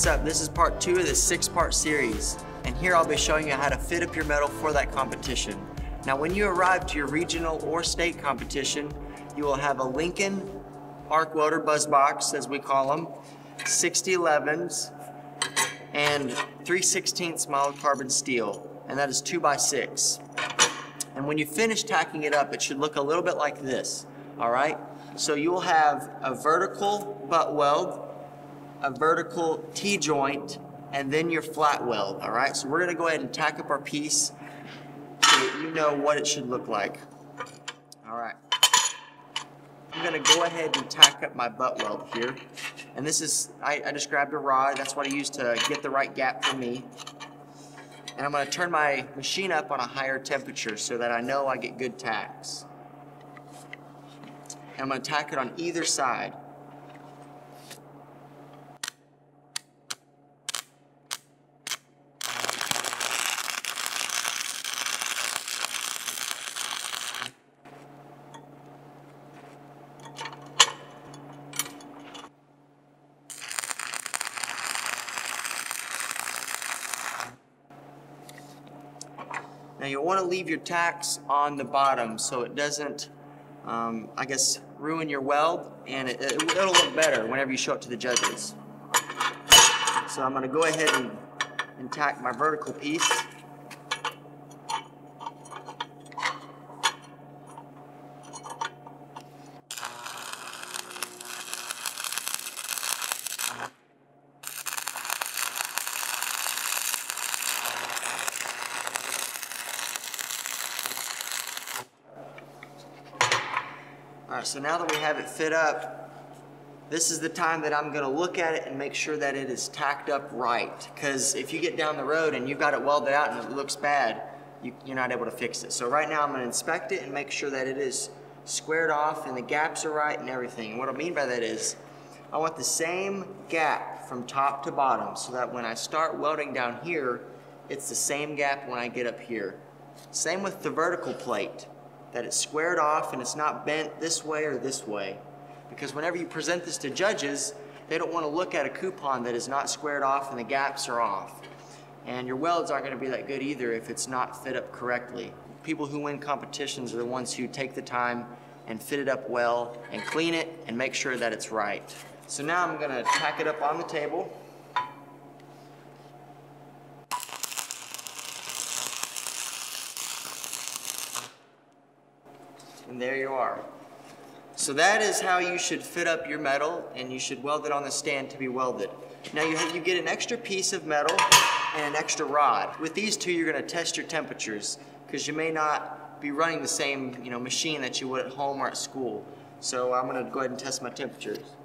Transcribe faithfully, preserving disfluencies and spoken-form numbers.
What's up? This is part two of this six-part series, and here I'll be showing you how to fit up your medal for that competition. Now, when you arrive to your regional or state competition, you will have a Lincoln arc welder buzz box, as we call them, sixty elevens, and three sixteenths mild carbon steel, and that is two by six. And when you finish tacking it up, it should look a little bit like this. All right. So you will have a vertical butt weld, a vertical T-joint, and then your flat weld, all right? So we're gonna go ahead and tack up our piece so that you know what it should look like. All right. I'm gonna go ahead and tack up my butt weld here. And this is, I, I just grabbed a rod, that's what I used to get the right gap for me. And I'm gonna turn my machine up on a higher temperature so that I know I get good tacks. And I'm gonna tack it on either side. Now you'll want to leave your tacks on the bottom so it doesn't, um, I guess, ruin your weld, and it, it, it'll look better whenever you show it to the judges. So I'm going to go ahead and, and tack my vertical piece. All right, so now that we have it fit up, this is the time that I'm gonna look at it and make sure that it is tacked up right. Because if you get down the road and you've got it welded out and it looks bad, you, you're not able to fix it. So right now I'm gonna inspect it and make sure that it is squared off and the gaps are right and everything. And what I mean by that is, I want the same gap from top to bottom so that when I start welding down here, it's the same gap when I get up here. Same with the vertical plate, that it's squared off and it's not bent this way or this way. Because whenever you present this to judges, they don't want to look at a coupon that is not squared off and the gaps are off. And your welds aren't going to be that good either if it's not fit up correctly. People who win competitions are the ones who take the time and fit it up well and clean it and make sure that it's right. So now I'm going to tack it up on the table. And there you are. So that is how you should fit up your metal, and you should weld it on the stand to be welded. Now you, you get an extra piece of metal and an extra rod. With these two, you're gonna test your temperatures because you may not be running the same you know, machine that you would at home or at school. So I'm gonna go ahead and test my temperatures.